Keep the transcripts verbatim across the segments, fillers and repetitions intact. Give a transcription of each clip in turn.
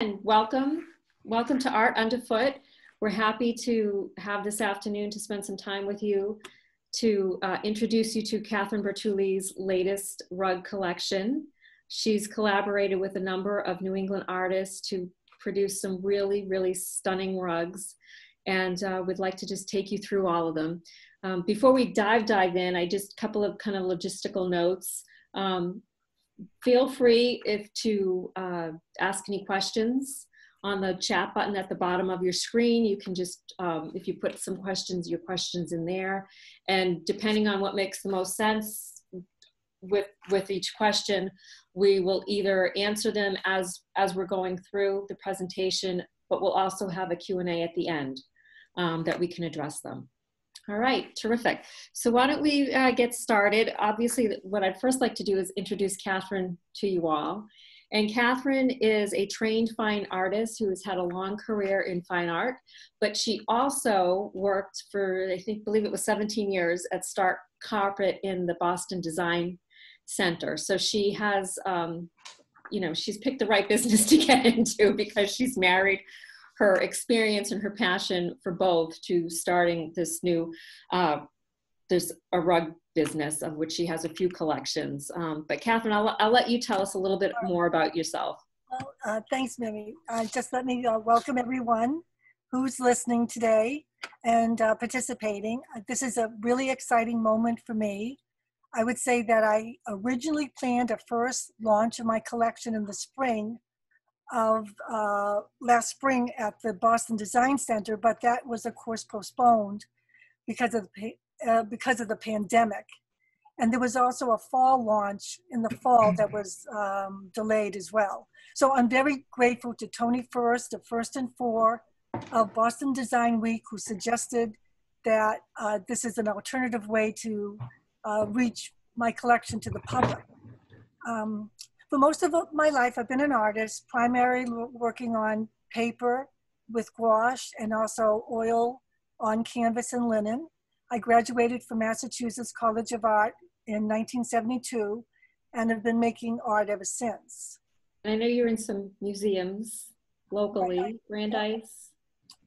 And welcome, welcome to Art Underfoot. We're happy to have this afternoon to spend some time with you to uh, introduce you to Catherine Bertulli's latest rug collection. She's collaborated with a number of New England artists to produce some really, really stunning rugs. And uh, we'd like to just take you through all of them. Um, before we dive, dive in, I just a couple of kind of logistical notes. Um, Feel free if to uh, ask any questions on the chat button at the bottom of your screen. You can just, um, if you put some questions, your questions in there. And depending on what makes the most sense with, with each question, we will either answer them as, as we're going through the presentation, but we'll also have a Q and A at the end um, that we can address them. All right, terrific. So why don't we uh, get started? Obviously, what I'd first like to do is introduce Catherine to you all. And Catherine is a trained fine artist who has had a long career in fine art, but she also worked for, I think, believe it was seventeen years at Stark Carpet in the Boston Design Center. So she has, um, you know, she's picked the right business to get into because she's married her experience and her passion for both to starting this new, uh, there's a rug business of which she has a few collections. Um, but Catherine, I'll, I'll let you tell us a little bit more about yourself. Well, uh, thanks, Mimi. Uh, just let me uh, welcome everyone who's listening today and uh, participating. This is a really exciting moment for me. I would say that I originally planned a first launch of my collection in the spring of uh, last spring at the Boston Design Center, but that was of course postponed because of, the, uh, because of the pandemic. And there was also a fall launch in the fall that was um, delayed as well. So I'm very grateful to Tony First, the First and Four of Boston Design Week, who suggested that uh, this is an alternative way to uh, reach my collection to the public. Um, For most of my life, I've been an artist, primarily working on paper with gouache and also oil on canvas and linen. I graduated from Massachusetts College of Art in nineteen seventy-two and have been making art ever since. I know you're in some museums locally, right. Brandeis.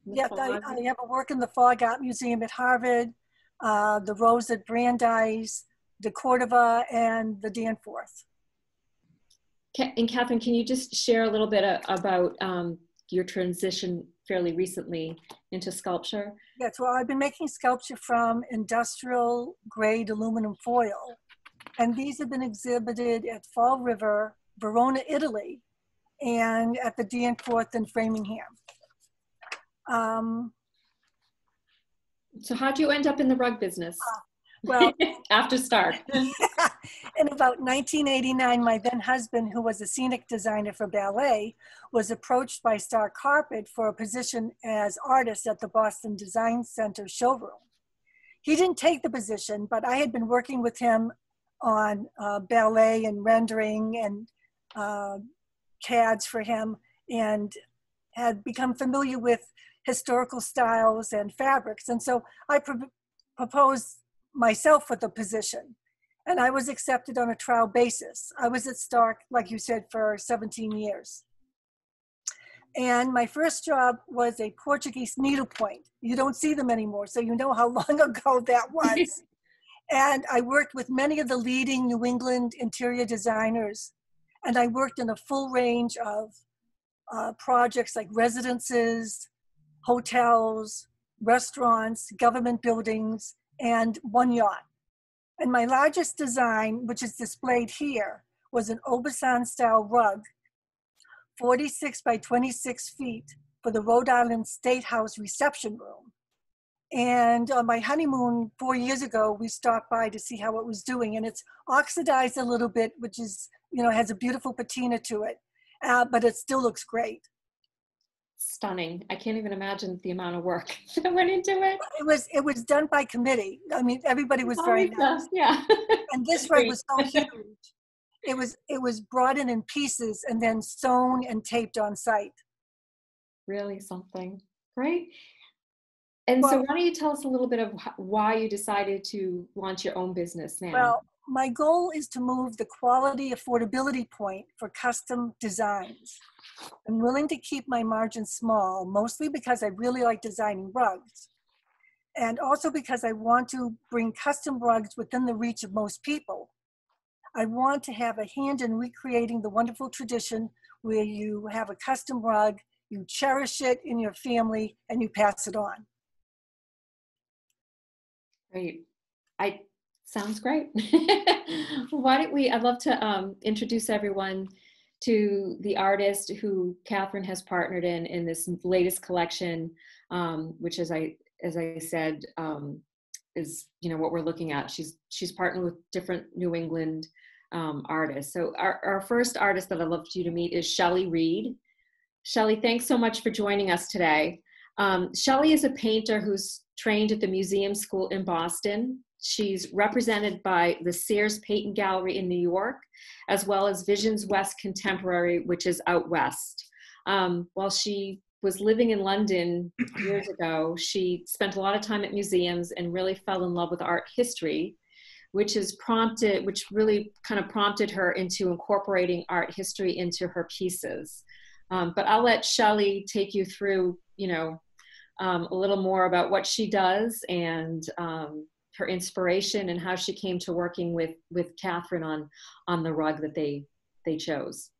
Yeah, I, I have a work in the Fogg Art Museum at Harvard, uh, the Rose at Brandeis, DeCordova, and the Danforth. And Catherine, can you just share a little bit about um, your transition fairly recently into sculpture? Yes, well, I've been making sculpture from industrial grade aluminum foil. And these have been exhibited at Fall River, Verona, Italy, and at the Danforth in Framingham. Um, so how'd you end up in the rug business? Uh, Well, after Stark. In about nineteen eighty-nine, my then husband, who was a scenic designer for ballet, was approached by Stark Carpet for a position as artist at the Boston Design Center showroom. He didn't take the position, but I had been working with him on uh, ballet and rendering and uh, C A Ds for him and had become familiar with historical styles and fabrics. And so I pro proposed myself for the position, and I was accepted on a trial basis. I was at Stark, like you said, for seventeen years. And my first job was a Portuguese needlepoint. You don't see them anymore, so you know how long ago that was. And I worked with many of the leading New England interior designers, and I worked in a full range of uh, projects like residences, hotels, restaurants, government buildings, and one yacht. And my largest design, which is displayed here, was an Obasan style rug, forty-six by twenty-six feet, for the Rhode Island State House reception room. And on my honeymoon four years ago, we stopped by to see how it was doing, and it's oxidized a little bit, which is, you know, has a beautiful patina to it, uh, but it still looks great. Stunning. I can't even imagine the amount of work that went into it. It was it was done by committee. I mean, everybody was very nice. Yeah. And this rug was so huge. It was it was brought in in pieces and then sewn and taped on site. Really something. Great. And well, so why don't you tell us a little bit of why you decided to launch your own business now? Well, my goal is to move the quality affordability point for custom designs. I'm willing to keep my margin small, mostly because I really like designing rugs, and also because I want to bring custom rugs within the reach of most people. I want to have a hand in recreating the wonderful tradition where you have a custom rug, you cherish it in your family, and you pass it on. Great. I, sounds great. Why don't we, I'd love to um, introduce everyone to the artist who Catherine has partnered in in this latest collection, um, which as I, as I said, um, is, you know, what we're looking at. She's, she's partnered with different New England um, artists. So our, our first artist that I'd love you to meet is Shelley Reed. Shelley, thanks so much for joining us today. Um, Shelley is a painter who's trained at the Museum School in Boston. She's represented by the Sears Peyton Gallery in New York, as well as Visions West Contemporary, which is out west. Um, while she was living in London years ago, she spent a lot of time at museums and really fell in love with art history, which is prompted, which really kind of prompted her into incorporating art history into her pieces. Um, but I'll let Shelley take you through, you know, um, a little more about what she does and um, her inspiration and how she came to working with, with Catherine on, on the rug that they, they chose.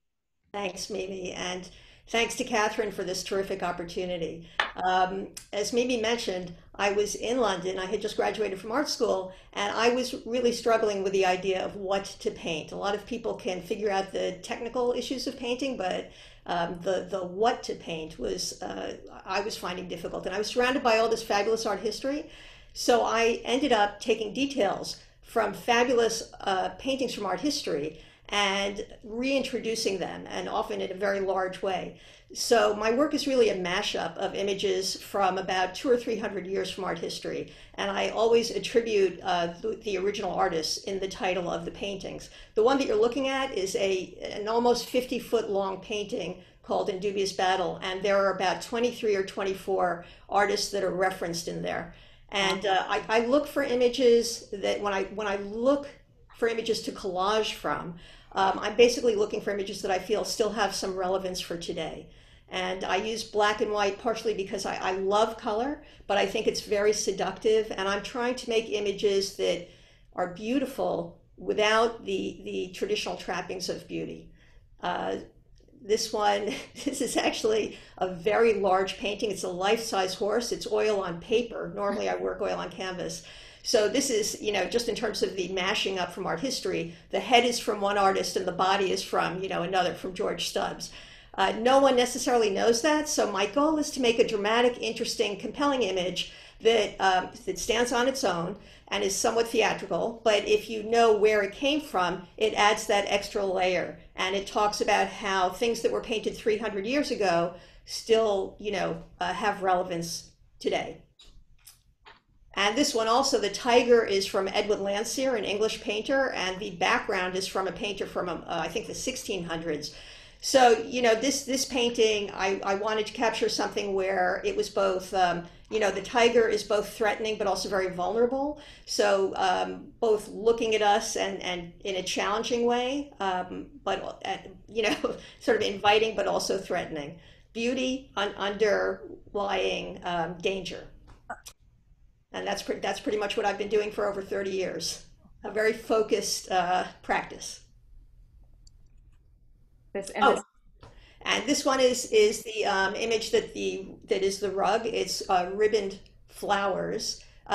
Thanks, Mimi. And thanks to Catherine for this terrific opportunity. Um, as Mimi mentioned, I was in London. I had just graduated from art school, and I was really struggling with the idea of what to paint. A lot of people can figure out the technical issues of painting, but um, the, the what to paint was, uh, I was finding difficult. And I was surrounded by all this fabulous art history, so I ended up taking details from fabulous uh, paintings from art history and reintroducing them, and often in a very large way. So my work is really a mashup of images from about two or three hundred years from art history, and I always attribute uh, the, the original artists in the title of the paintings. The one that you're looking at is a, an almost fifty foot long painting called In Dubious Battle, and there are about twenty-three or twenty-four artists that are referenced in there. And uh, I, I look for images that when I, when I look for images to collage from, Um, I'm basically looking for images that I feel still have some relevance for today. And I use black and white partially because I, I love color, but I think it's very seductive. And I'm trying to make images that are beautiful without the, the traditional trappings of beauty. Uh, this one, this is actually a very large painting. It's a life-size horse. It's oil on paper. Normally I work oil on canvas. So this is, you know, just in terms of the mashing up from art history, the head is from one artist and the body is from, you know, another, from George Stubbs. Uh, no one necessarily knows that, so my goal is to make a dramatic, interesting, compelling image that, um, that stands on its own and is somewhat theatrical, but if you know where it came from, it adds that extra layer, and it talks about how things that were painted three hundred years ago still, you know, uh, have relevance today. And this one also, the tiger is from Edwin Landseer, an English painter, and the background is from a painter from, uh, I think, the sixteen hundreds. So, you know, this, this painting, I, I wanted to capture something where it was both, um, you know, the tiger is both threatening but also very vulnerable. So um, both looking at us and, and in a challenging way, um, but, uh, you know, sort of inviting but also threatening. Beauty un underlying um, danger. And that's, pre that's pretty much what I've been doing for over thirty years. A very focused uh, practice. This, and, oh. this. and this one is, is the um, image that, the, that is the rug. It's uh, ribboned flowers.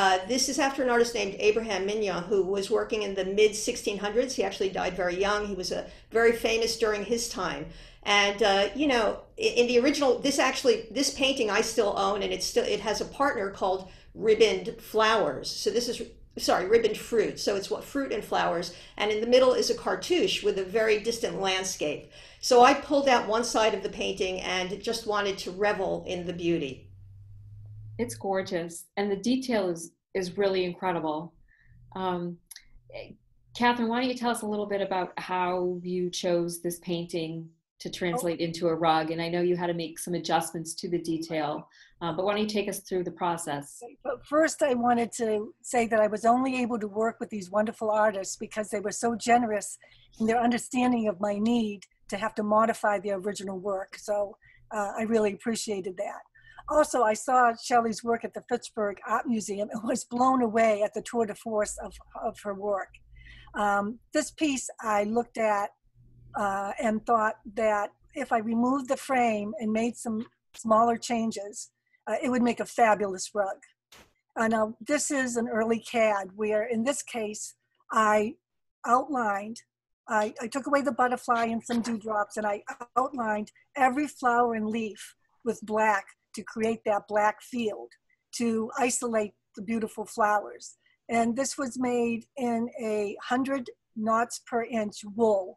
Uh, this is after an artist named Abraham Mignon, who was working in the mid sixteen hundreds. He actually died very young. He was a, very famous during his time. And, uh, you know, in the original, this actually, this painting I still own, and it's still, it has a partner called ribboned flowers. So this is, sorry, ribboned fruit. So it's what fruit and flowers. And in the middle is a cartouche with a very distant landscape. So I pulled out one side of the painting and just wanted to revel in the beauty. It's gorgeous. And the detail is, is really incredible. Um, Catherine, why don't you tell us a little bit about how you chose this painting to translate into a rug. And I know you had to make some adjustments to the detail, uh, but why don't you take us through the process? But first I wanted to say that I was only able to work with these wonderful artists because they were so generous in their understanding of my need to have to modify the original work. So uh, I really appreciated that. Also, I saw Shelley's work at the Fitchburg Art Museum and was blown away at the tour de force of, of her work. Um, this piece I looked at Uh, and thought that if I removed the frame and made some smaller changes, uh, it would make a fabulous rug. Uh, now, this is an early C A D where, in this case, I outlined, I, I took away the butterfly and some dewdrops, and I outlined every flower and leaf with black to create that black field, to isolate the beautiful flowers. And this was made in a hundred knots per inch wool.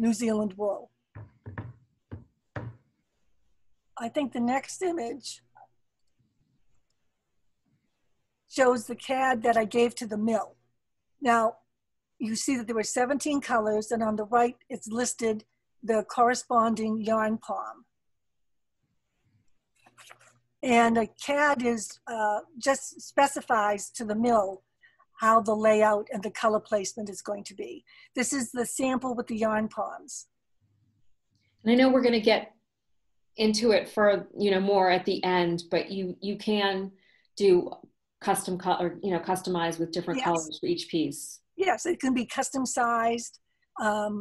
New Zealand wool. I think the next image shows the C A D that I gave to the mill. Now, you see that there were seventeen colors, and on the right, it's listed the corresponding yarn palm. And a C A D is uh, just specifies to the mill how the layout and the color placement is going to be. This is the sample with the yarn palms. And I know we're gonna get into it for, you know, more at the end, but you, you can do custom color, you know, customize with different yes. colors for each piece. Yes, it can be custom sized, um,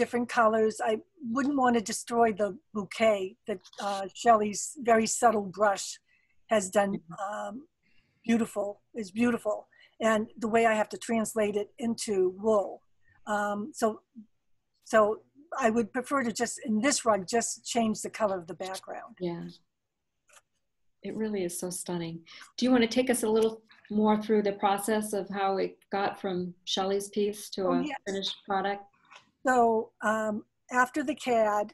different colors. I wouldn't want to destroy the bouquet that uh, Shelley's very subtle brush has done. Um, beautiful, is beautiful. And the way I have to translate it into wool. Um, so, so I would prefer to just, in this rug, just change the color of the background. Yeah, it really is so stunning. Do you want to take us a little more through the process of how it got from Shelley's piece to oh, a yes. finished product? So um, after the C A D,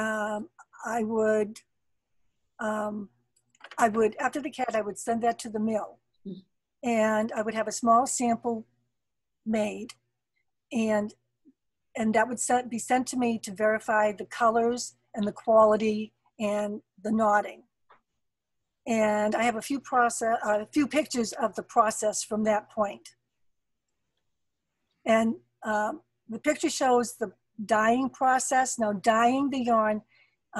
um, I would, um, I would, after the C A D, I would send that to the mill. Mm-hmm. And I would have a small sample made, and and that would set, be sent to me to verify the colors and the quality and the knotting. And I have a few process, uh, a few pictures of the process from that point. And um, the picture shows the dyeing process. Now, dyeing the yarn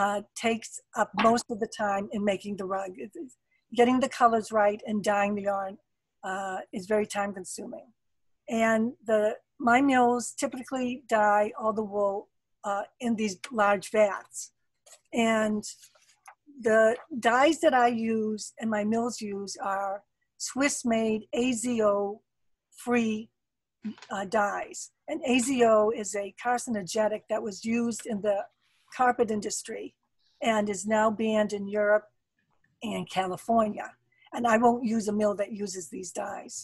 uh, takes up most of the time in making the rug. It's, getting the colors right and dyeing the yarn uh, is very time consuming. And the, my mills typically dye all the wool uh, in these large vats. And the dyes that I use and my mills use are Swiss made A Z O free uh, dyes. And A Z O is a carcinogenic that was used in the carpet industry and is now banned in Europe and California. And I won't use a mill that uses these dyes.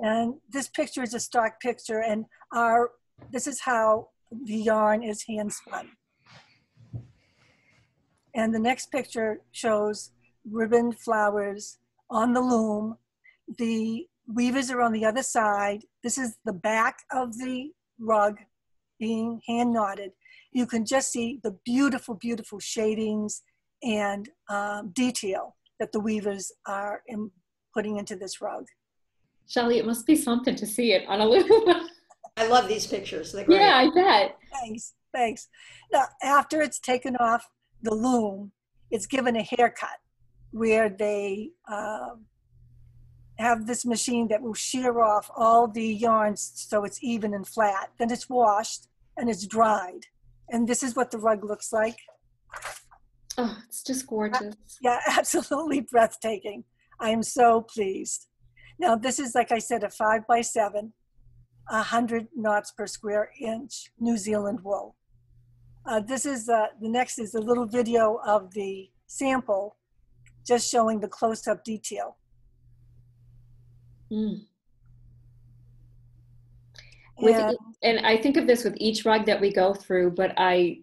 And this picture is a stock picture, and our, this is how the yarn is hand spun. And the next picture shows ribbon flowers on the loom. The weavers are on the other side. This is the back of the rug being hand knotted. You can just see the beautiful, beautiful shadings and um, detail that the weavers are in putting into this rug. Shelley, it must be something to see it on a loom. I love these pictures. They're great. Yeah, I bet. Thanks, thanks. Now, after it's taken off the loom, it's given a haircut where they uh, have this machine that will shear off all the yarns so it's even and flat. Then it's washed and it's dried. And this is what the rug looks like. Oh, it's just gorgeous. Yeah, absolutely breathtaking. I am so pleased. Now, this is, like I said, a five by seven, one hundred knots per square inch New Zealand wool. Uh, this is, uh, the next is a little video of the sample, just showing the close-up detail. Mm. With, and, and I think of this with each rug that we go through, but I...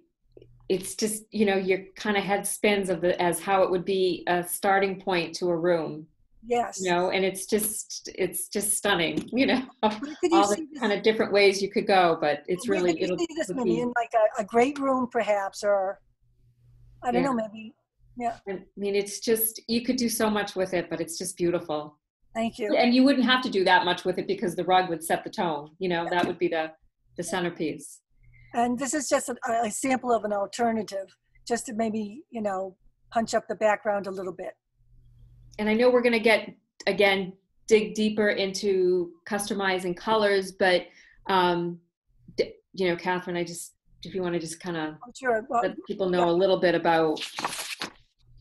It's just, you know, your kind of head spins of the, as how it would be a starting point to a room. Yes. You know, and it's just, it's just stunning, you know, all the kind of different ways you could go, but it's really, it'll see this many in like a, a great room perhaps, or I don't yeah. know, maybe, yeah. I mean, it's just, you could do so much with it, but it's just beautiful. Thank you. And you wouldn't have to do that much with it because the rug would set the tone, you know, that would be the, the centerpiece. And this is just a, a sample of an alternative, just to maybe, you know, punch up the background a little bit. And I know we're going to get, again, dig deeper into customizing colors, but, um, you know, Catherine, I just, if you want to just kind of sure. well, let people know yeah. a little bit about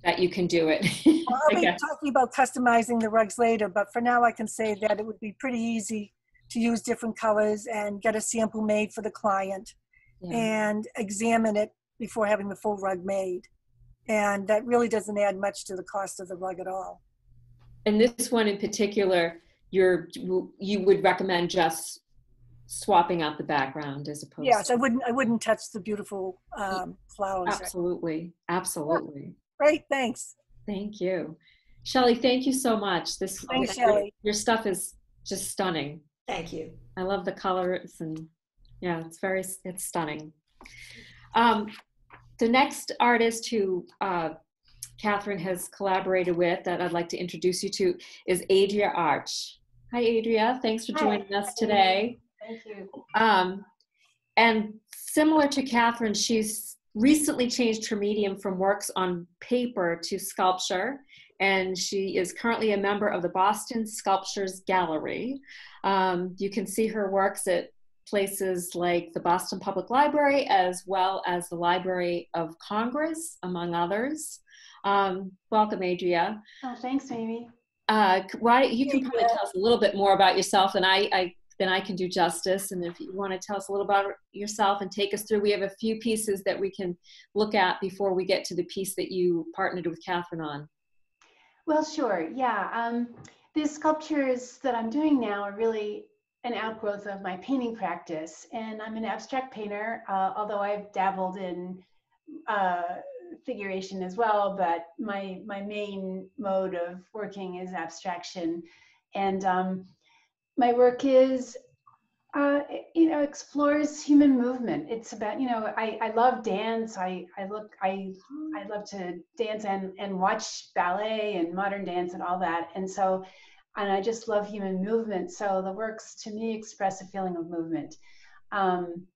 that you can do it. Well, I'll be talking about customizing the rugs later, but for now I can say that it would be pretty easy to use different colors and get a sample made for the client yeah. and examine it before having the full rug made. And that really doesn't add much to the cost of the rug at all. And this one in particular, you're, you would recommend just swapping out the background as opposed yes, to... Yes, I wouldn't, I wouldn't touch the beautiful um, flowers. Absolutely, absolutely. Oh, great, thanks. Thank you. Shelley, thank you so much. This Thanks, Shelley. Your, your stuff is just stunning. Thank you. I love the colors and yeah, it's very, it's stunning. Um, The next artist who uh, Catherine has collaborated with that I'd like to introduce you to is Adria Arch. Hi, Adria. Thanks for joining Hi. us today. Thank you. Um, and similar to Catherine, she's recently changed her medium from works on paper to sculpture. And she is currently a member of the Boston Sculptures Gallery. Um, you can see her works at places like the Boston Public Library, as well as the Library of Congress, among others. Um, welcome, Adria. Oh, thanks, Amy. Uh, why you can probably tell us a little bit more about yourself than I, I than I can do justice. And if you want to tell us a little about yourself and take us through, we have a few pieces that we can look at before we get to the piece that you partnered with Catherine on. Well, sure. Yeah, um, these sculptures that I'm doing now are really an outgrowth of my painting practice, and I'm an abstract painter, uh, although I've dabbled in uh, figuration as well, but my my main mode of working is abstraction. And um, my work is, uh, you know, explores human movement. It's about, you know, I, I love dance. I, I look, I, I love to dance and, and watch ballet and modern dance and all that. And so And I just love human movement. So the works to me express a feeling of movement. Um,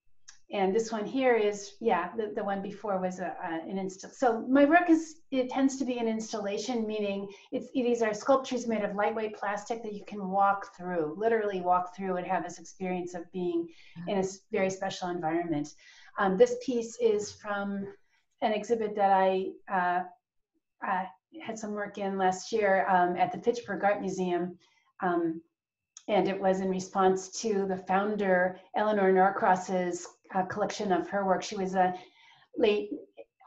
and this one here is, yeah, the, the one before was a, a, an install. So my work is, it tends to be an installation, meaning it's, these are sculptures made of lightweight plastic that you can walk through, literally walk through and have this experience of being in a very special environment. Um, this piece is from an exhibit that I, uh, uh, had some work in last year um, at the Fitchburg Art Museum, um, and it was in response to the founder Eleanor Norcross's uh, collection of her work. She was a late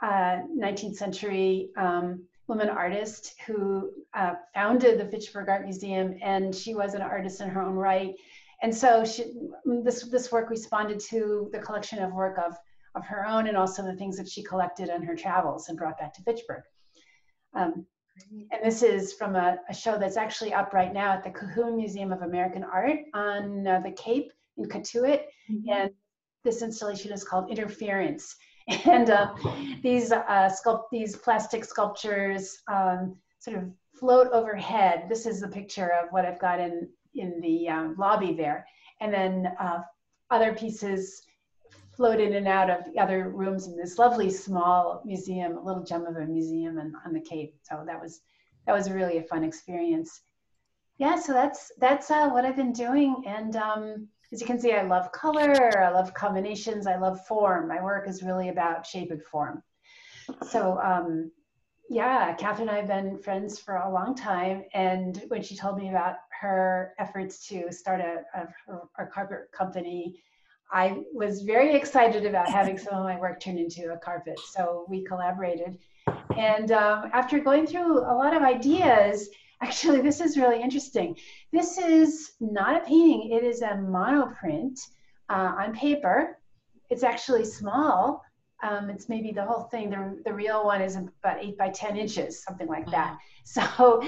uh, nineteenth century um, woman artist who uh, founded the Fitchburg Art Museum, and she was an artist in her own right. And so she, this this work responded to the collection of work of of her own, and also the things that she collected on her travels and brought back to Fitchburg. Um, and this is from a, a show that's actually up right now at the Cahoon Museum of American Art on uh, the Cape in Katuit. Mm-hmm. And this installation is called Interference. And uh, these uh, sculpt these plastic sculptures um, sort of float overhead. This is the picture of what I've got in, in the um, lobby there. And then uh, other pieces float in and out of the other rooms in this lovely small museum, a little gem of a museum on, on the Cape. So that was that was really a fun experience. Yeah, so that's that's uh, what I've been doing. And um, as you can see, I love color, I love combinations, I love form. My work is really about shape and form. So um, yeah, Catherine and I have been friends for a long time. And when she told me about her efforts to start a, a, her, her carpet company, I was very excited about having some of my work turned into a carpet, so we collaborated. And um, after going through a lot of ideas, actually this is really interesting. This is not a painting, it is a monoprint uh, on paper. It's actually small, Um, it's maybe the whole thing. The, the real one is about eight by ten inches, something like that. So,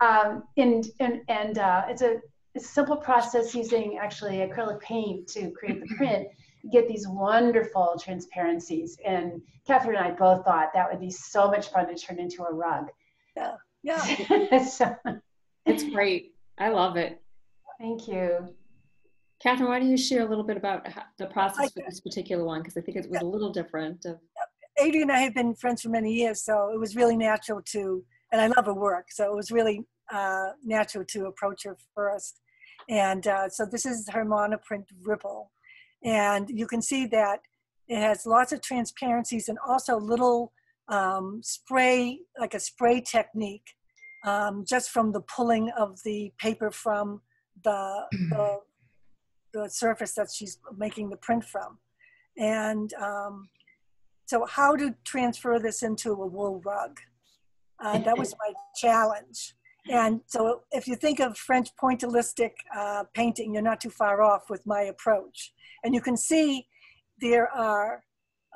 um, and, and, and uh, it's a, a simple process using actually acrylic paint to create the print. You get these wonderful transparencies. And Catherine and I both thought that would be so much fun to turn into a rug. Yeah, yeah. So, it's great. I love it. Thank you. Catherine, why don't you share a little bit about the process for this particular one? Because I think it was a little different. Adria and I have been friends for many years, so it was really natural to, and I love her work, so it was really uh, natural to approach her first. And uh, so this is her monoprint ripple. And you can see that it has lots of transparencies and also little um, spray, like a spray technique, um, just from the pulling of the paper from the, the the surface that she's making the print from. And um, so how to transfer this into a wool rug. Uh, that was my challenge. And so if you think of French pointillistic uh, painting, you're not too far off with my approach. And you can see there are,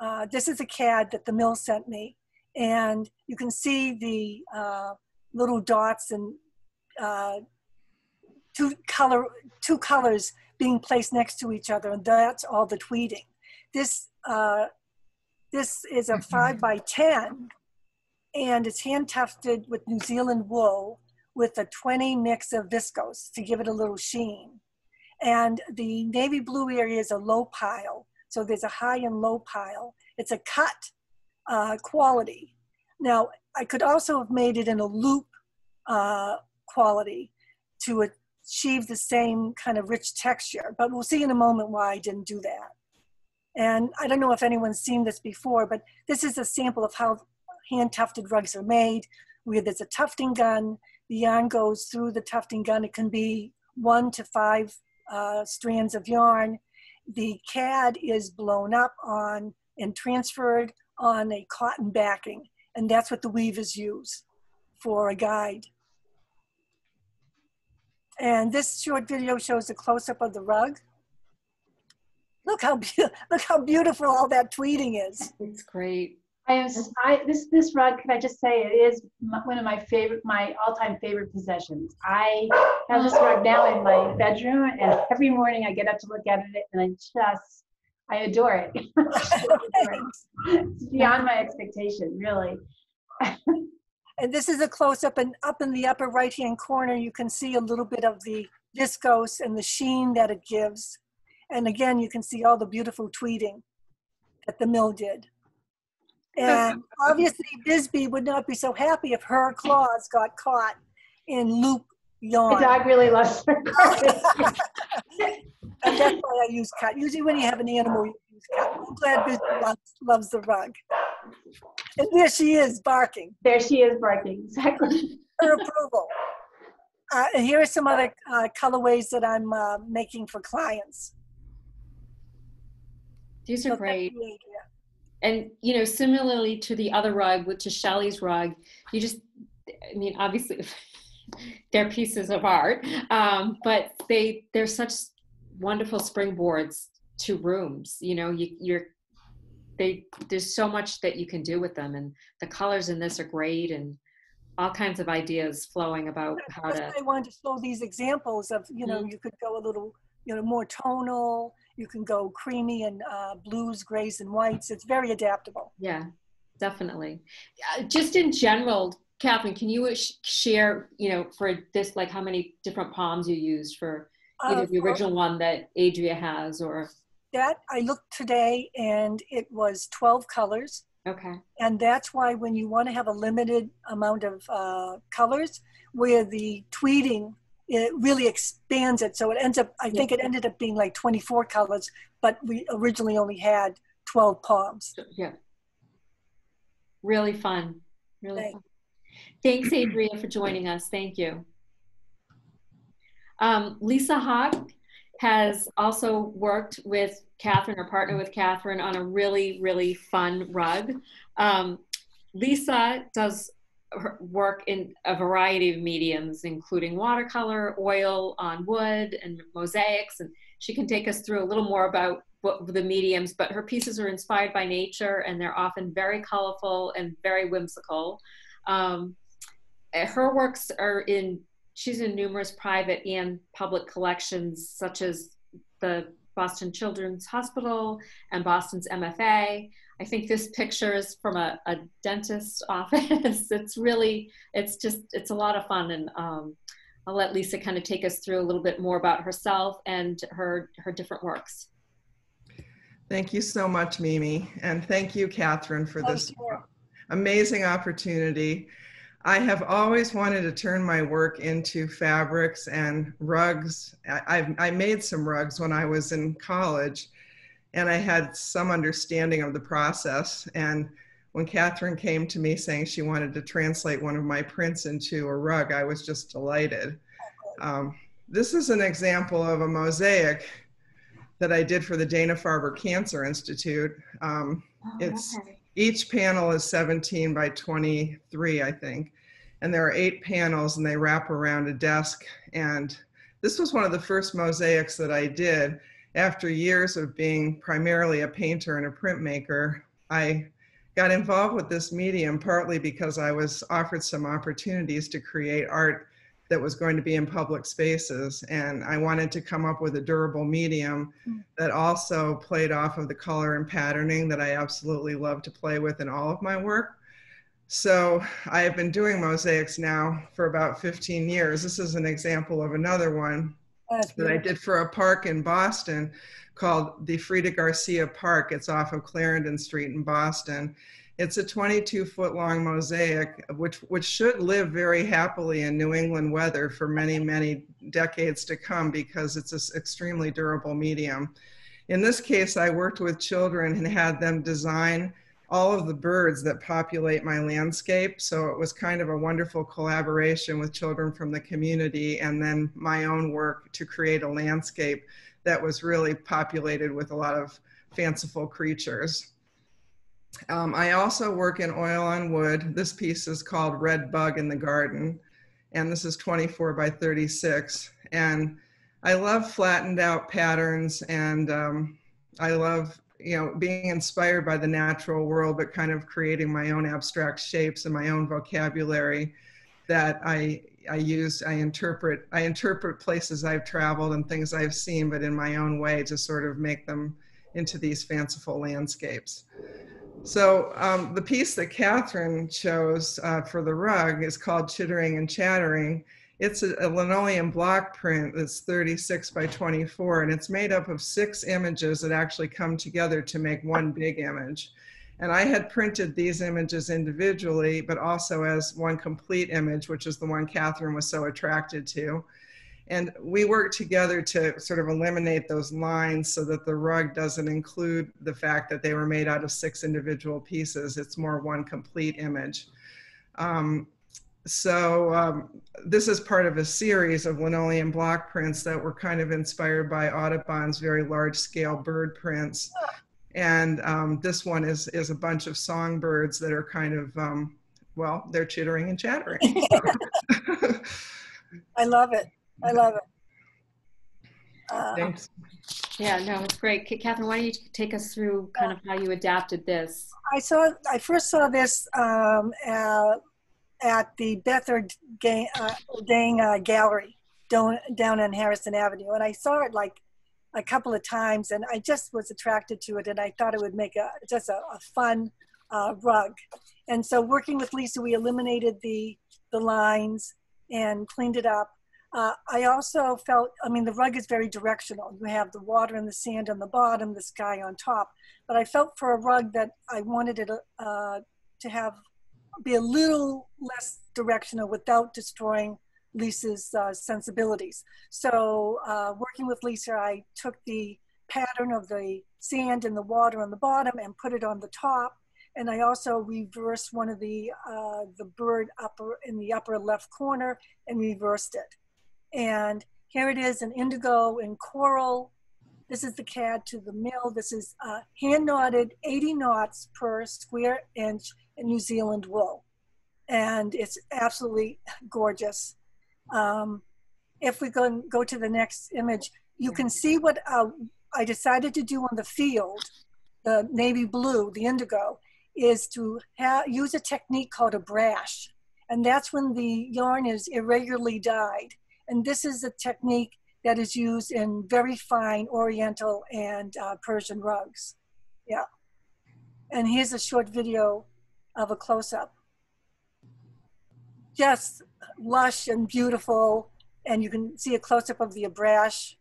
uh, this is a C A D that the mill sent me. And you can see the uh, little dots and uh, two color, two colors being placed next to each other, and that's all the tweeting. This, uh, this is a five by ten, and it's hand tufted with New Zealand wool with a twenty mix of viscose to give it a little sheen. And the navy blue area is a low pile, so there's a high and low pile. It's a cut uh, quality. Now, I could also have made it in a loop uh, quality to a, achieve the same kind of rich texture, but we'll see in a moment why I didn't do that. And I don't know if anyone's seen this before, but this is a sample of how hand tufted rugs are made, where there's a tufting gun, the yarn goes through the tufting gun. It can be one to five uh, strands of yarn. The C A D is blown up on and transferred on a cotton backing, and that's what the weavers use for a guide. And this short video shows a close-up of the rug. Look how look how beautiful all that tweeting is. It's great. I am. I, this this rug. Can I just say it is one of my favorite, my all-time favorite possessions. I have this rug now in my bedroom, and every morning I get up to look at it, and I just I adore it. It's beyond my expectation, really. And this is a close-up, and up in the upper right-hand corner, you can see a little bit of the viscose and the sheen that it gives. And again, you can see all the beautiful tweeting that the mill did. And obviously, Bisbee would not be so happy if her claws got caught in loop yarn. The dog really loves her. And that's why I use cut. Usually when you have an animal, you use cut. I'm glad Bisbee loves, loves the rug. And there she is barking. There she is barking, exactly. Her approval. Uh, and here are some other uh, colorways that I'm uh, making for clients. These are so great. And, you know, similarly to the other rug, which is Shelley's rug, you just, I mean, obviously they're pieces of art, um, but they, they're such wonderful springboards to rooms. You know, you, you're, They, there's so much that you can do with them, and the colors in this are great, and all kinds of ideas flowing about how to. I wanted to show these examples of, you know, mm-hmm. you could go a little, you know, more tonal. You can go creamy and uh, blues, grays, and whites. It's very adaptable. Yeah, definitely. Uh, just in general, Catherine, can you sh share, you know, for this, like how many different palms you used for either uh, the original one that Adria has or. That I looked today and it was twelve colors. Okay. And that's why when you want to have a limited amount of uh, colors, where the tweeting, it really expands it. So it ends up, I think it ended up being like twenty-four colors, but we originally only had twelve palms. Yeah. Really fun. Really Thanks. fun. Thanks, Adria, for joining us. Thank you. Um, Lisa Hawk has also worked with Catherine, or partnered with Catherine, on a really, really fun rug. Um, Lisa does her work in a variety of mediums, including watercolor, oil on wood, and mosaics. And she can take us through a little more about what the mediums, but her pieces are inspired by nature, and they're often very colorful and very whimsical. Um, her works are in, she's in numerous private and public collections, such as the Boston Children's Hospital and Boston's M F A. I think this picture is from a, a dentist's office. It's really, it's just, it's a lot of fun. And um, I'll let Lisa kind of take us through a little bit more about herself and her, her different works. Thank you so much, Mimi. And thank you, Catherine, for oh, this sure. amazing opportunity. I have always wanted to turn my work into fabrics and rugs. I, I've, I made some rugs when I was in college, and I had some understanding of the process. And when Catherine came to me saying she wanted to translate one of my prints into a rug, I was just delighted. Um, this is an example of a mosaic that I did for the Dana-Farber Cancer Institute. Um, oh, it's okay. Each panel is seventeen by twenty-three, I think. And there are eight panels, and they wrap around a desk. And this was one of the first mosaics that I did. After years of being primarily a painter and a printmaker, I got involved with this medium partly because I was offered some opportunities to create art that was going to be in public spaces. And I wanted to come up with a durable medium that also played off of the color and patterning that I absolutely love to play with in all of my work. So I have been doing mosaics now for about fifteen years. This is an example of another one that I did for a park in Boston called the Frida Garcia Park. It's off of Clarendon Street in Boston. It's a twenty-two foot long mosaic, which, which should live very happily in New England weather for many, many decades to come, because it's an extremely durable medium. In this case, I worked with children and had them design all of the birds that populate my landscape. So it was kind of a wonderful collaboration with children from the community and then my own work to create a landscape that was really populated with a lot of fanciful creatures. Um, I also work in oil on wood. This piece is called Red Bug in the Garden, and this is twenty-four by thirty-six. And I love flattened out patterns, and um, I love, you know, being inspired by the natural world, but kind of creating my own abstract shapes and my own vocabulary that I, I use, I interpret, I interpret places I've traveled and things I've seen, but in my own way to sort of make them into these fanciful landscapes. So um, the piece that Catherine chose uh, for the rug is called Chittering and Chattering. It's a, a linoleum block print that's thirty-six by twenty-four, and it's made up of six images that actually come together to make one big image. And I had printed these images individually, but also as one complete image, which is the one Catherine was so attracted to. And we worked together to sort of eliminate those lines so that the rug doesn't include the fact that they were made out of six individual pieces. It's more one complete image. Um, so um, this is part of a series of linoleum block prints that were kind of inspired by Audubon's very large scale bird prints. And um, this one is, is a bunch of songbirds that are kind of, um, well, they're chittering and chattering. So. I love it. I love it. Uh, Thanks. Yeah, no, it's great. Catherine, why don't you take us through kind of how you adapted this? I saw. I first saw this um, uh, at the Beth Ordain, uh, Ordain uh, Gallery down, down on Harrison Avenue, and I saw it like a couple of times, and I just was attracted to it, and I thought it would make a just a, a fun uh, rug. And so, working with Lisa, we eliminated the the lines and cleaned it up. Uh, I also felt, I mean, the rug is very directional. You have the water and the sand on the bottom, the sky on top. But I felt for a rug that I wanted it uh, to have, be a little less directional without destroying Lisa's uh, sensibilities. So uh, working with Lisa, I took the pattern of the sand and the water on the bottom and put it on the top. And I also reversed one of the, uh, the bird upper in the upper left corner and reversed it. And here it is in indigo and coral. This is the C A D to the mill. This is uh, hand knotted eighty knots per square inch in New Zealand wool. And it's absolutely gorgeous. Um, if we go, go to the next image, you can see what a I decided to do on the field, the navy blue, the indigo, is to ha use a technique called a brash. And that's when the yarn is irregularly dyed. And this is a technique that is used in very fine Oriental and uh, Persian rugs. Yeah. And here's a short video of a close-up. Just lush and beautiful. And you can see a close-up of the abrash.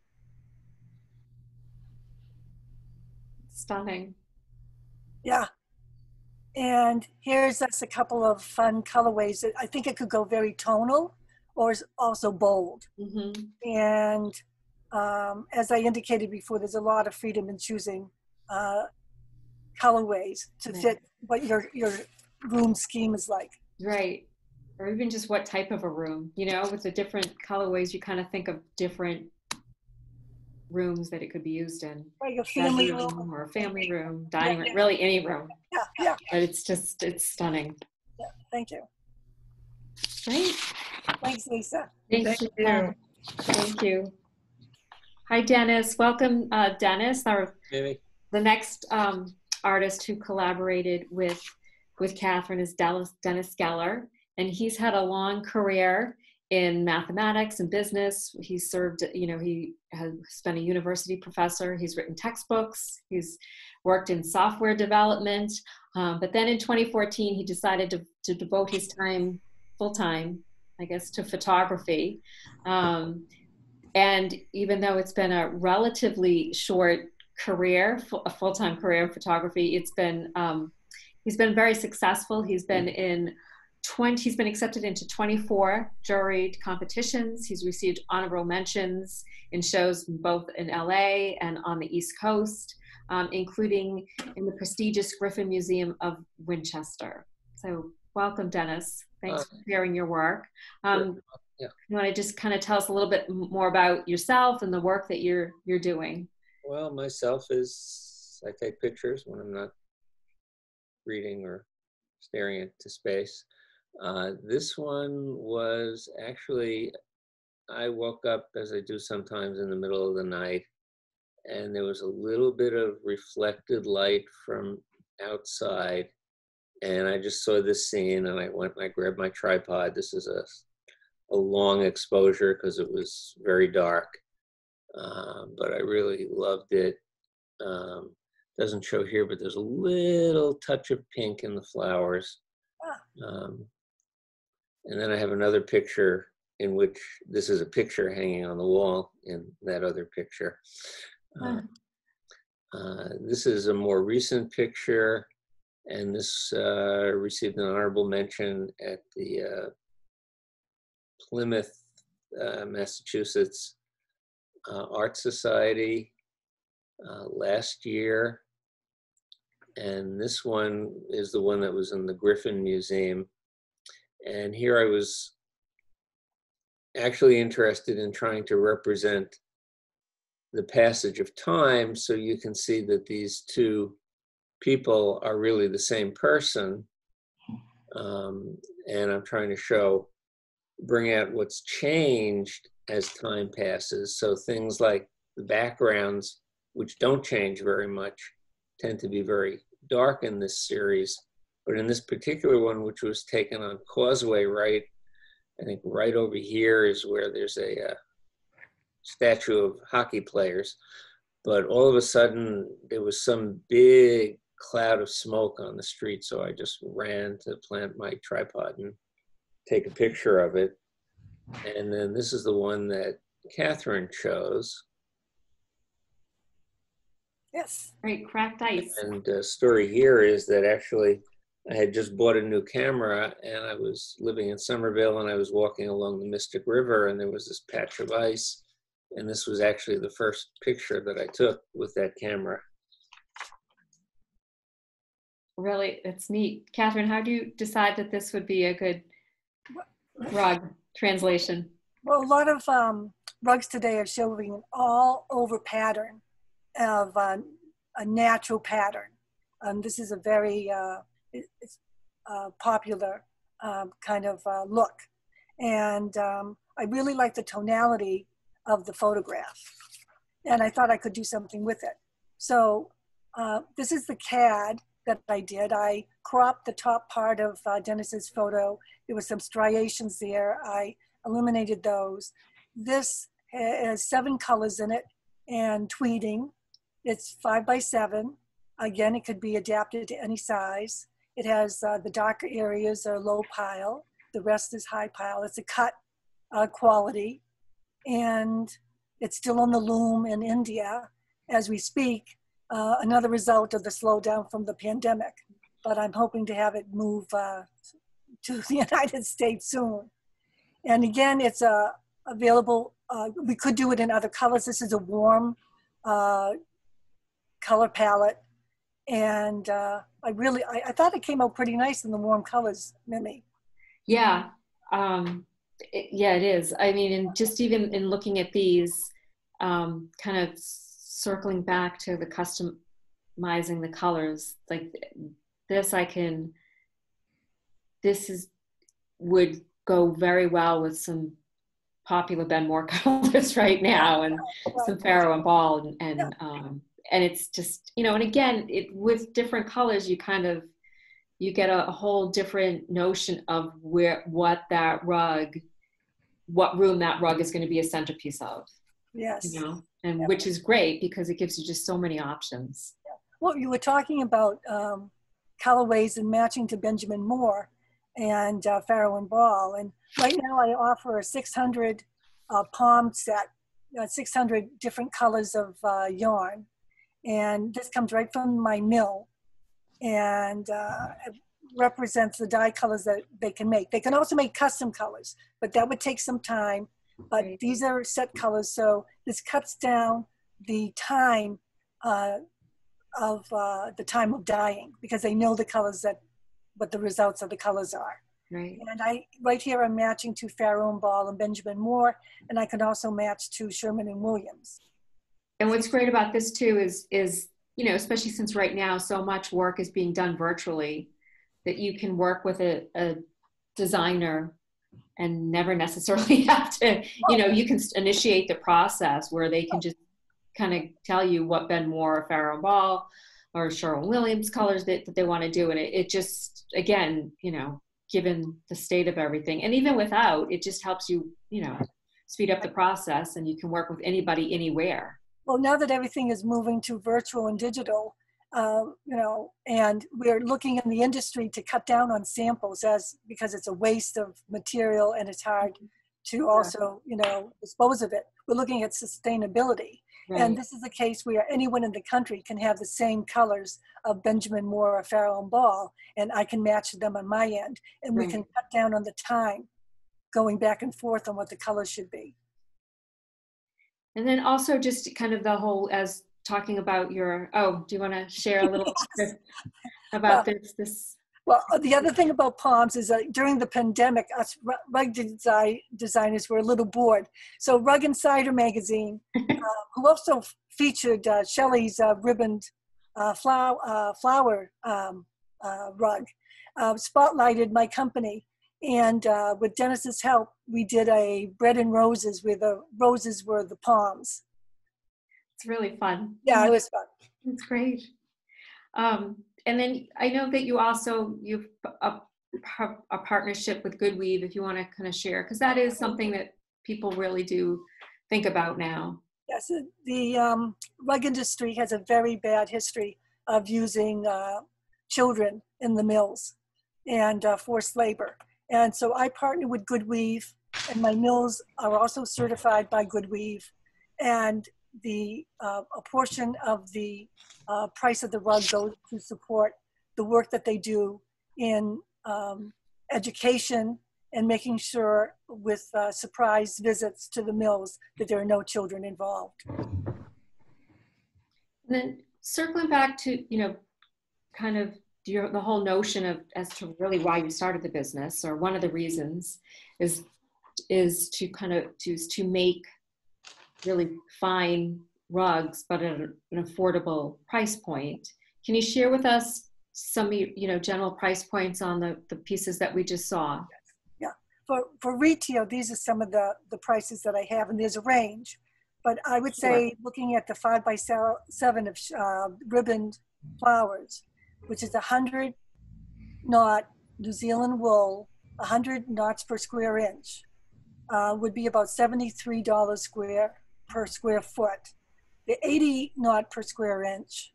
Stunning. Yeah. And here's us a couple of fun colorways that I think it could go very tonal or is also bold. Mm-hmm. And um, as I indicated before, there's a lot of freedom in choosing uh, colorways to right. fit what your, your room scheme is like. Right. Or even just what type of a room, you know, with the different colorways, you kind of think of different rooms that it could be used in. Like a family room or a family room, dining room, really any room. Yeah, yeah. But it's just, it's stunning. Yeah, thank you. Great. Thanks, Lisa. Thank, thank you. you. Thank you. Hi, Dennis. Welcome, uh, Dennis, our, Maybe. the next um, artist who collaborated with, with Catherine is Dallas, Dennis Geller, and he's had a long career in mathematics and business. He served, you know, he has been a university professor. He's written textbooks. He's worked in software development. Um, but then in twenty fourteen, he decided to, to devote his time full time, I guess, to photography. Um, and even though it's been a relatively short career, a full-time career in photography, it's been, um, he's been very successful. He's been in twenty he's been accepted into twenty-four juried competitions. He's received honorable mentions in shows both in L A and on the East Coast, um, including in the prestigious Griffin Museum of Winchester. So welcome, Dennis. Thanks uh, for sharing your work. Um, yeah. You want to just kind of tell us a little bit more about yourself and the work that you're, you're doing? Well, myself is, I take pictures when I'm not reading or staring into space. Uh, this one was actually, I woke up, as I do sometimes, in the middle of the night, and there was a little bit of reflected light from outside, and I just saw this scene, and I went and I grabbed my tripod. This is a a long exposure because it was very dark, um, but I really loved it. Um, doesn't show here, but there's a little touch of pink in the flowers. Um, and then I have another picture in which this is a picture hanging on the wall in that other picture. Uh, uh, this is a more recent picture, and this uh, received an honorable mention at the uh, Plymouth, uh, Massachusetts uh, Art Society uh, last year. And this one is the one that was in the Griffin Museum. And here I was actually interested in trying to represent the passage of time, so you can see that these two people are really the same person. Um, and I'm trying to show, bring out what's changed as time passes. So things like the backgrounds, which don't change very much, tend to be very dark in this series, but in this particular one, which was taken on Causeway, right, I think right over here is where there's a uh, statue of hockey players, but all of a sudden there was some big cloud of smoke on the street, so I just ran to plant my tripod and take a picture of it. And then this is the one that Catherine chose. Yes. Right, cracked ice. And the story here is that actually I had just bought a new camera, and I was living in Somerville, and I was walking along the Mystic River, and there was this patch of ice. And this was actually the first picture that I took with that camera. Really, that's neat. Catherine, how do you decide that this would be a good rug translation? Well, a lot of um, rugs today are showing an all over pattern of uh, a natural pattern. Um, this is a very uh, it's, uh, popular uh, kind of uh, look. And um, I really like the tonality of the photograph. and I thought I could do something with it. So uh, this is the C A D that I did. I cropped the top part of uh, Dennis's photo. There was some striations there. I eliminated those. This has seven colors in it and tweeding. It's five by seven. Again, it could be adapted to any size. It has uh, the darker areas are low pile. The rest is high pile. It's a cut uh, quality. And it's still on the loom in India as we speak. Uh, another result of the slowdown from the pandemic. But I'm hoping to have it move uh, to the United States soon. And again, it's uh, available. Uh, we could do it in other colors. This is a warm uh, color palette. And uh, I really, I, I thought it came out pretty nice in the warm colors, Mimi. Yeah, um, it, yeah, it is. I mean, and just even in looking at these, um, kind of circling back to the customizing the colors, like this I can, this is, would go very well with some popular Ben Moore colors right now, and some Faro and Ball, and, and yeah. um, And it's just, you know, and again, it, with different colors, you kind of, you get a, a whole different notion of where, what that rug, what room that rug is going to be a centerpiece of. Yes. You know, and yeah. which is great because it gives you just so many options. Yeah. Well, you were talking about um, colorways and matching to Benjamin Moore and uh, Faro and Ball. And right now I offer a six hundred uh, palm set, uh, six hundred different colors of uh, yarn. And this comes right from my mill and uh, represents the dye colors that they can make. They can also make custom colors, but that would take some time. But right. these are set colors, so this cuts down the time uh, of uh, the time of dyeing because they know the colors that, what the results of the colors are. Right. And I, right here, I'm matching to Faro and Ball and Benjamin Moore, and I can also match to Sherman and Williams. And what's great about this too is, is, you know, especially since right now so much work is being done virtually, that you can work with a, a designer and never necessarily have to, you know, you can initiate the process where they can just kind of tell you what Ben Moore, Faro Ball, or Sherwin Williams colors that, that they want to do. And it, it just, again, you know, given the state of everything, and even without, it just helps you, you know, speed up the process, and you can work with anybody, anywhere. Well, now that everything is moving to virtual and digital, uh, you know, and we're looking in the industry to cut down on samples as because it's a waste of material and it's hard to also, you know, dispose of it. We're looking at sustainability. Right. And this is a case where anyone in the country can have the same colors of Benjamin Moore or Faro and Ball, and I can match them on my end. And right. we can cut down on the time going back and forth on what the colors should be. And then also just kind of the whole, as talking about your, oh, do you want to share a little yes. about well, this, this? Well, the other thing about palms is that during the pandemic, us rug design, designers were a little bored. So Rug Insider magazine, uh, who also featured uh, Shelley's uh, ribboned uh, flower, uh, flower um, uh, rug, uh, spotlighted my company. And uh, with Dennis's help, we did a bread and roses where the roses were the palms. It's really fun. Yeah, it was fun. It's great. Um, and then I know that you also, you've a, a partnership with GoodWeave, if you want to kind of share, because that is something that people really do think about now. Yes, the um, rug industry has a very bad history of using uh, children in the mills and uh, forced labor. And so I partner with GoodWeave, and my mills are also certified by GoodWeave. And the, uh, a portion of the uh, price of the rug goes to support the work that they do in um, education and making sure with uh, surprise visits to the mills that there are no children involved. And then circling back to, you know, kind of Your, the whole notion of as to really why you started the business, or one of the reasons is is to kind of to, to make really fine rugs but at an affordable price point. Can you share with us some, you know, general price points on the, the pieces that we just saw? Yeah, for, for retail, these are some of the, the prices that I have, and there's a range. But I would say, sure, looking at the five by seven of uh, ribboned flowers, which is one hundred knot New Zealand wool, one hundred knots per square inch, uh, would be about seventy-three dollars square per square foot. The eighty knot per square inch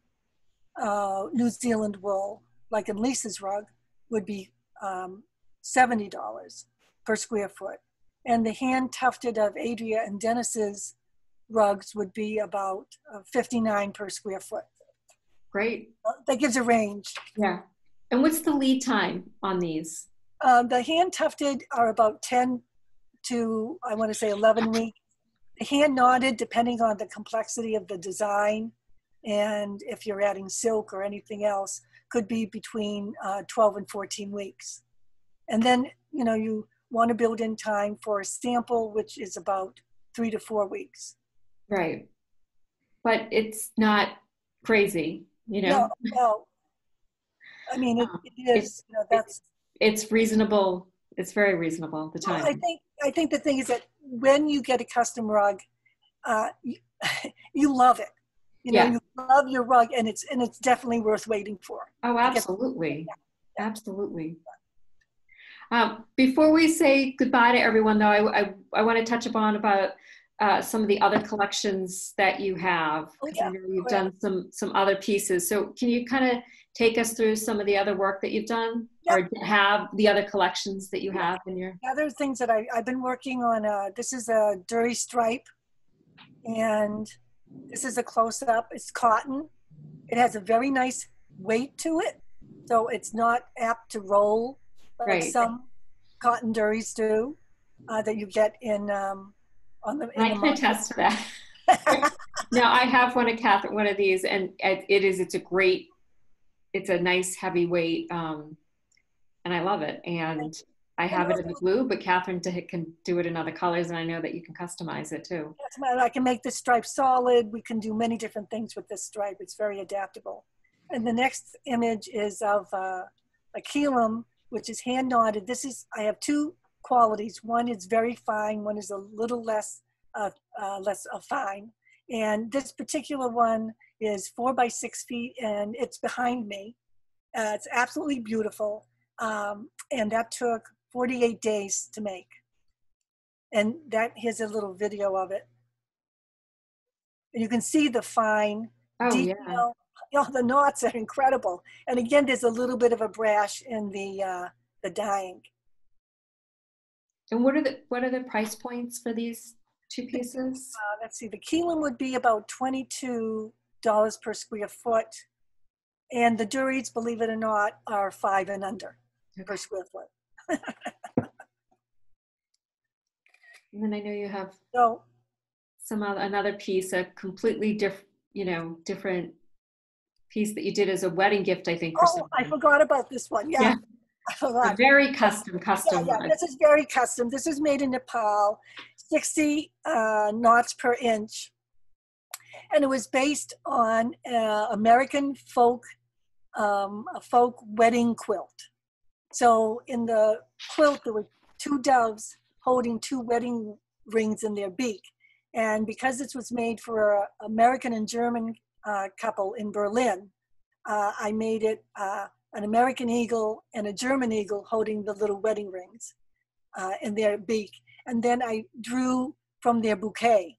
uh, New Zealand wool, like in Lisa's rug, would be um, seventy dollars per square foot. And the hand tufted of Adria and Dennis's rugs would be about uh, fifty-nine per square foot. Great. That gives a range. Yeah. And what's the lead time on these? Um, the hand tufted are about ten to, I want to say, eleven weeks. The hand knotted, depending on the complexity of the design, and if you're adding silk or anything else, could be between uh, twelve and fourteen weeks. And then, you know, you want to build in time for a sample, which is about three to four weeks. Right. But it's not crazy, you know? No, no. I mean, it, it is, it's, you know, that's... It's reasonable. It's very reasonable, the time. Well, I think, I think the thing is that when you get a custom rug, uh, you, you love it. You know, yeah. You love your rug, and it's, and it's definitely worth waiting for. Oh, absolutely. Yeah. Absolutely. Um, before we say goodbye to everyone, though, I, I, I want to touch upon about uh, some of the other collections that you have. Oh, yeah. I know you've done some, some other pieces. So can you kind of take us through some of the other work that you've done, yep, or have the other collections that you have in your... Other things that I, I've been working on, uh, this is a dirty stripe, and this is a close-up. It's cotton. It has a very nice weight to it, so it's not apt to roll like right. some cotton durries do uh, that you get in... Um, on the, in I the can market. attest to that. No, I have one of Catherine, one of these, and it, it is, it's a great... It's a nice heavyweight, um, and I love it. And I have it in the blue, but Catherine can do it in other colors, and I know that you can customize it too. Yes, I can make this stripe solid. We can do many different things with this stripe. It's very adaptable. And the next image is of uh, a chelum, which is hand knotted. This is, I have two qualities. One is very fine. One is a little less, uh, uh, less uh, fine. And this particular one is four by six feet, and it's behind me. Uh, it's absolutely beautiful. Um, and that took forty-eight days to make. And that, here's a little video of it. And you can see the fine oh, detail. Yeah. Oh, the knots are incredible. And again, there's a little bit of a brash in the, uh, the dyeing. And what are the, what are the price points for these two pieces? Uh, let's see, the chelum would be about twenty-two dollars per square foot. And the durries, believe it or not, are five and under okay. per square foot. And then I know you have so, some other, another piece, a completely different, you know, different piece that you did as a wedding gift, I think. Oh, for I forgot about this one. Yeah. yeah. I forgot. Very custom, custom. Yeah, yeah. This is very custom. This is made in Nepal, sixty uh, knots per inch. And it was based on uh, American folk, um, a folk wedding quilt. So in the quilt, there were two doves holding two wedding rings in their beak. And because this was made for an American and German uh, couple in Berlin, uh, I made it uh, an American eagle and a German eagle holding the little wedding rings uh, in their beak. And then I drew from their bouquet.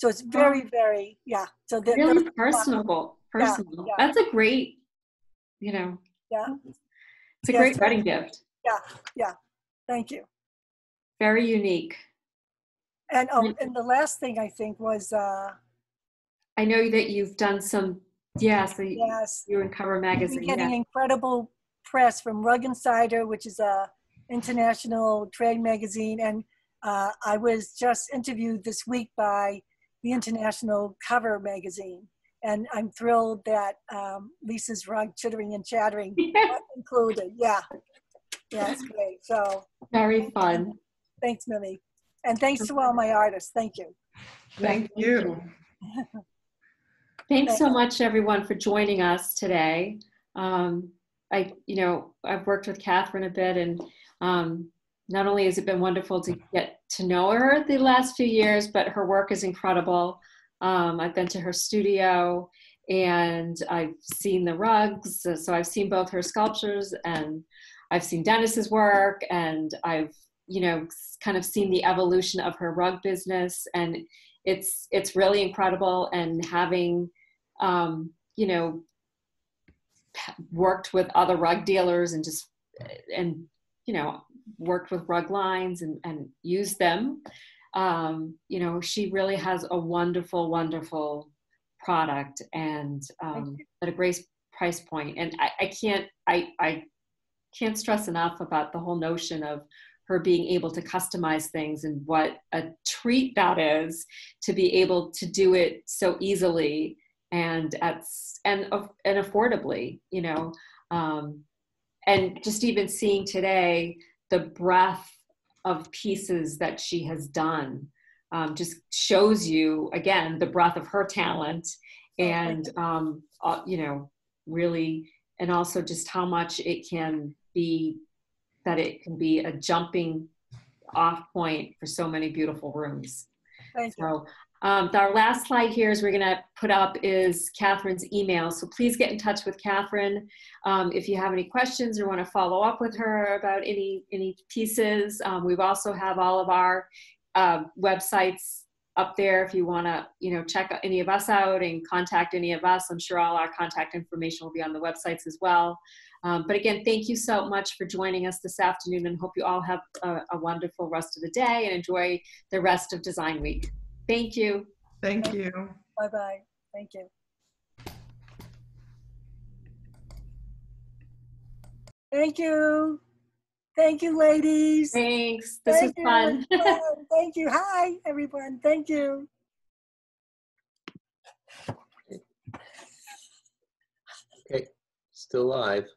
So it's very, very, yeah. So they're, really they're personable, personable. Yeah, yeah. That's a great, you know. Yeah. It's a yes, great right. wedding gift. Yeah, yeah. Thank you. Very unique. And oh, and the last thing I think was. Uh, I know that you've done some. Yeah, so you, yes. You in Cover Magazine. You're getting yeah. incredible press from Rug Insider, which is a international trade magazine, and uh, I was just interviewed this week by the International Cover Magazine. And I'm thrilled that um, Lisa's rug, Chittering and Chattering, yeah. included. Yeah. Yeah, that's great. So very fun. Thanks, Mimi. And thanks to all my artists. Thank you. Thank you. Thanks so much, everyone, for joining us today. Um, I, you know, I've worked with Catherine a bit, and um, Not only has it been wonderful to get to know her the last few years, but her work is incredible. Um, I've been to her studio and I've seen the rugs. So I've seen both her sculptures and I've seen Dennis's work, and I've, you know, kind of seen the evolution of her rug business. And it's, it's really incredible. And having, um, you know, worked with other rug dealers and just, and, you know, worked with rug lines and, and used them. Um, you know, she really has a wonderful, wonderful product, and um, at a great price point. And I, I can't, I, I can't stress enough about the whole notion of her being able to customize things, and what a treat that is to be able to do it so easily and at, and, and affordably, you know, um, and just even seeing today, the breadth of pieces that she has done um, just shows you, again, the breadth of her talent, and, um, uh, you know, really, and also just how much it can be, that it can be a jumping off point for so many beautiful rooms. Thank you. So um, our last slide here is we're gonna put up is Catherine's email. So please get in touch with Catherine. Um, if you have any questions or wanna follow up with her about any, any pieces, um, we've also have all of our uh, websites up there if you wanna, you know, check any of us out and contact any of us. I'm sure all our contact information will be on the websites as well. Um, but again, thank you so much for joining us this afternoon, and hope you all have a, a wonderful rest of the day and enjoy the rest of Design Week. Thank you. Thank you. Bye-bye. Thank you. Thank you. Thank you, ladies. Thanks. This was fun. Thank you. Hi, everyone. Thank you. Okay, still live.